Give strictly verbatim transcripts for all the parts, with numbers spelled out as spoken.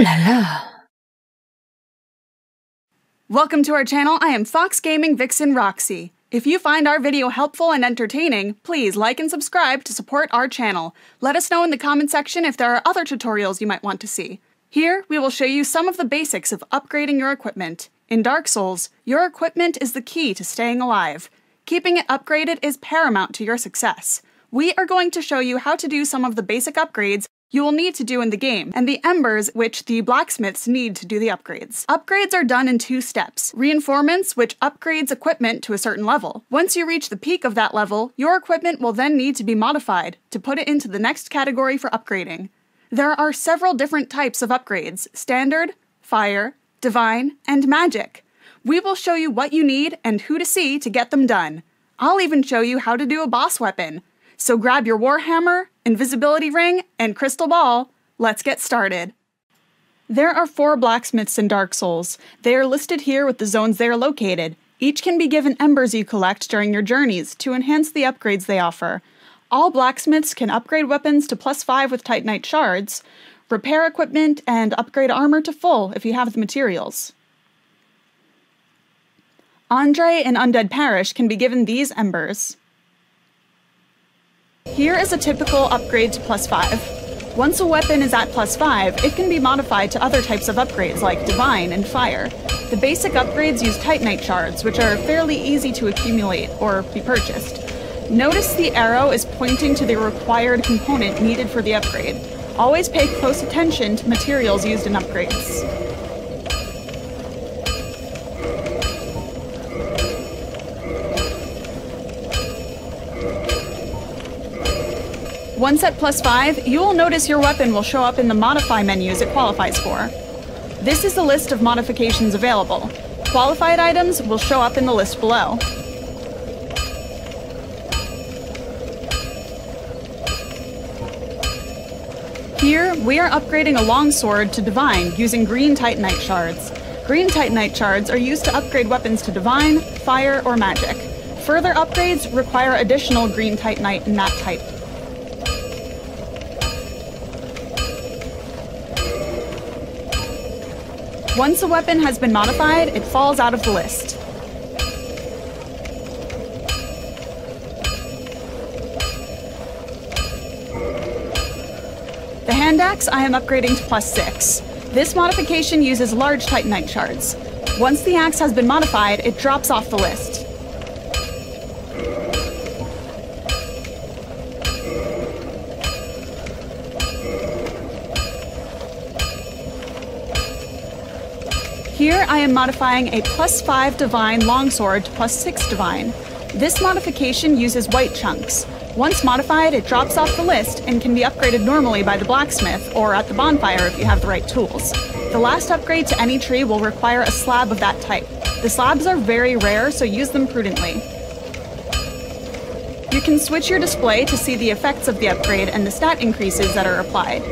Ooh la la. Welcome to our channel. I am Fox Gaming Vixen Roxy. If you find our video helpful and entertaining, please like and subscribe to support our channel. Let us know in the comment section if there are other tutorials you might want to see. Here, we will show you some of the basics of upgrading your equipment. In Dark Souls, your equipment is the key to staying alive. Keeping it upgraded is paramount to your success. We are going to show you how to do some of the basic upgrades you will need to do in the game, and the embers which the blacksmiths need to do the upgrades. Upgrades are done in two steps. Reinforcements, which upgrades equipment to a certain level. Once you reach the peak of that level, your equipment will then need to be modified to put it into the next category for upgrading. There are several different types of upgrades: standard, fire, divine, and magic. We will show you what you need and who to see to get them done. I'll even show you how to do a boss weapon. So grab your warhammer, invisibility ring, and crystal ball. Let's get started. There are four blacksmiths in Dark Souls. They are listed here with the zones they are located. Each can be given embers you collect during your journeys to enhance the upgrades they offer. All blacksmiths can upgrade weapons to plus five with Titanite shards, repair equipment, and upgrade armor to full if you have the materials. Andre and Undead Parish can be given these embers. Here is a typical upgrade to plus five. Once a weapon is at plus five, it can be modified to other types of upgrades like divine and fire. The basic upgrades use Titanite shards, which are fairly easy to accumulate or be purchased. Notice the arrow is pointing to the required component needed for the upgrade. Always pay close attention to materials used in upgrades. Once at plus five, you will notice your weapon will show up in the modify menus it qualifies for. This is the list of modifications available. Qualified items will show up in the list below. Here, we are upgrading a longsword to divine using green Titanite shards. Green Titanite shards are used to upgrade weapons to divine, fire, or magic. Further upgrades require additional green Titanite in that type. Once a weapon has been modified, it falls out of the list. The hand axe I am upgrading to plus six. This modification uses large Titanite shards. Once the axe has been modified, it drops off the list. Here I am modifying a plus five divine longsword to plus six divine. This modification uses white chunks. Once modified, it drops off the list and can be upgraded normally by the blacksmith or at the bonfire if you have the right tools. The last upgrade to any tree will require a slab of that type. The slabs are very rare, so use them prudently. You can switch your display to see the effects of the upgrade and the stat increases that are applied.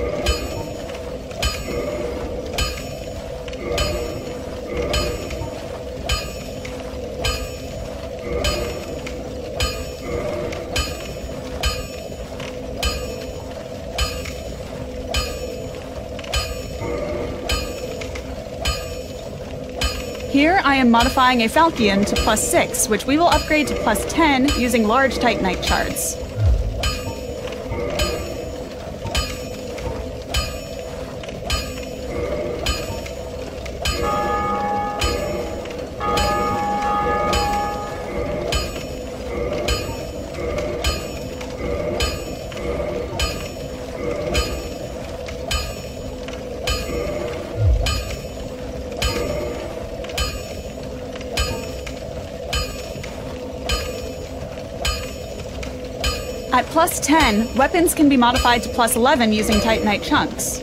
Here I am modifying a falchion to plus six, which we will upgrade to plus ten using large Titanite shards. At plus ten, weapons can be modified to plus eleven using Titanite chunks.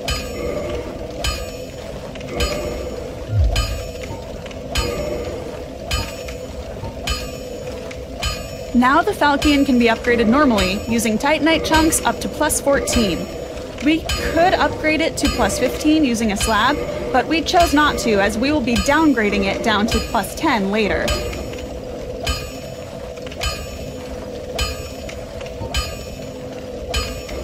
Now the falchion can be upgraded normally using Titanite chunks up to plus fourteen. We could upgrade it to plus fifteen using a slab, but we chose not to as we will be downgrading it down to plus ten later.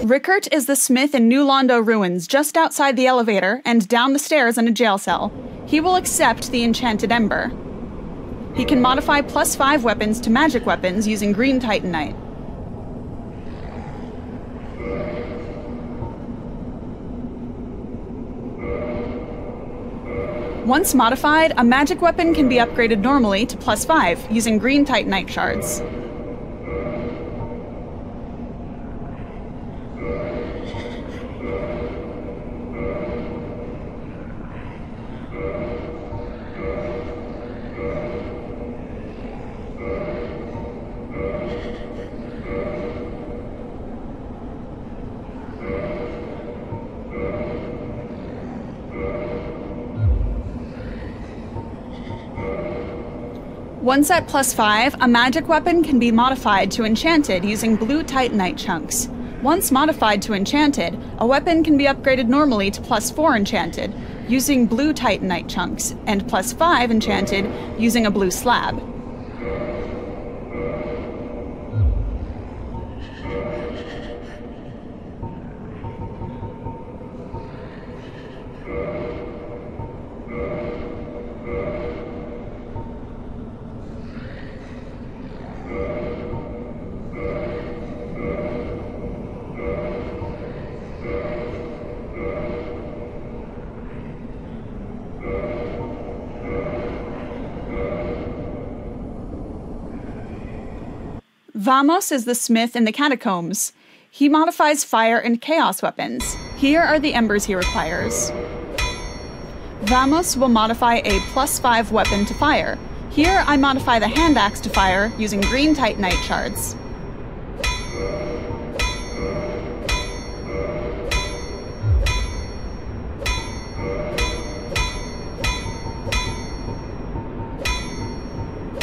Rickert is the smith in New Londo Ruins, just outside the elevator and down the stairs in a jail cell. He will accept the Enchanted Ember. He can modify plus five weapons to magic weapons using green Titanite. Once modified, a magic weapon can be upgraded normally to plus five using green Titanite shards. Once at plus five, a magic weapon can be modified to enchanted using blue Titanite chunks. Once modified to enchanted, a weapon can be upgraded normally to plus four enchanted using blue Titanite chunks, and plus five enchanted using a blue slab. Vamos is the smith in the Catacombs. He modifies fire and chaos weapons. Here are the embers he requires. Vamos will modify a plus five weapon to fire. Here I modify the hand axe to fire using green Titanite shards.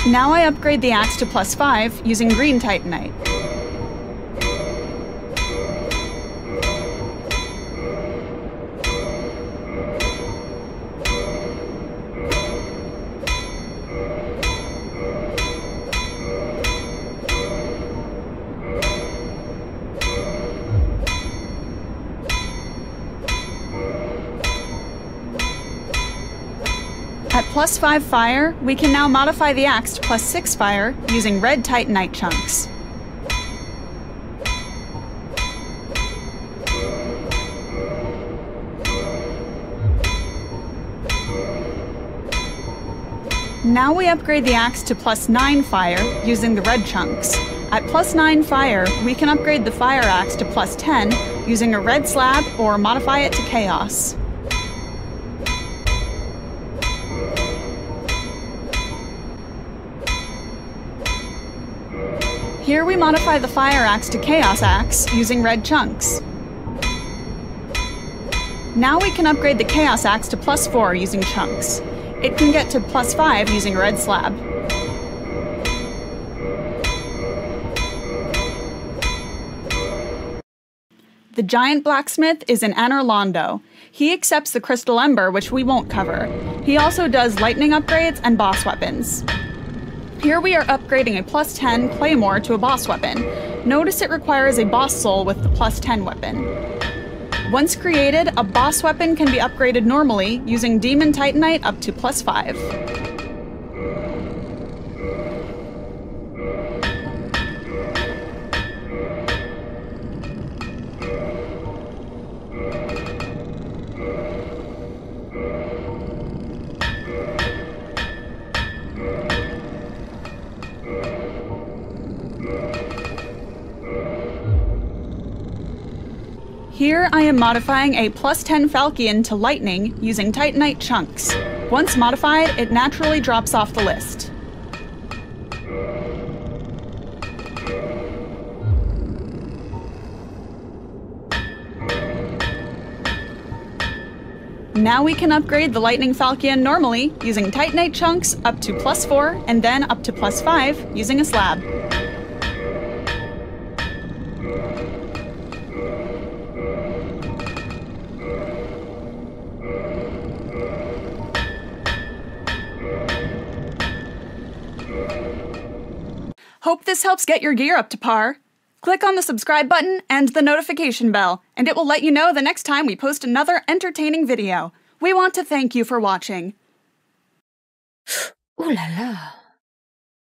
Now I upgrade the axe to plus five using green Titanite. At plus five fire, we can now modify the axe to plus six fire using red Titanite chunks. Now we upgrade the axe to plus nine fire using the red chunks. At plus nine fire, we can upgrade the fire axe to plus ten using a red slab or modify it to chaos. Here we modify the fire axe to chaos axe using red chunks. Now we can upgrade the chaos axe to plus four using chunks. It can get to plus five using red slab. The Giant Blacksmith is in Anor Londo. He accepts the Crystal Ember, which we won't cover. He also does lightning upgrades and boss weapons. Here we are upgrading a plus ten Claymore to a boss weapon. Notice it requires a boss soul with the plus ten weapon. Once created, a boss weapon can be upgraded normally using Demon Titanite up to plus five. Here I am modifying a plus ten Falcon to lightning using Titanite chunks. Once modified, it naturally drops off the list. Now we can upgrade the lightning Falcon normally using Titanite chunks up to plus four and then up to plus five using a slab. Hope this helps get your gear up to par. Click on the subscribe button and the notification bell, and it will let you know the next time we post another entertaining video. We want to thank you for watching. Ooh la la.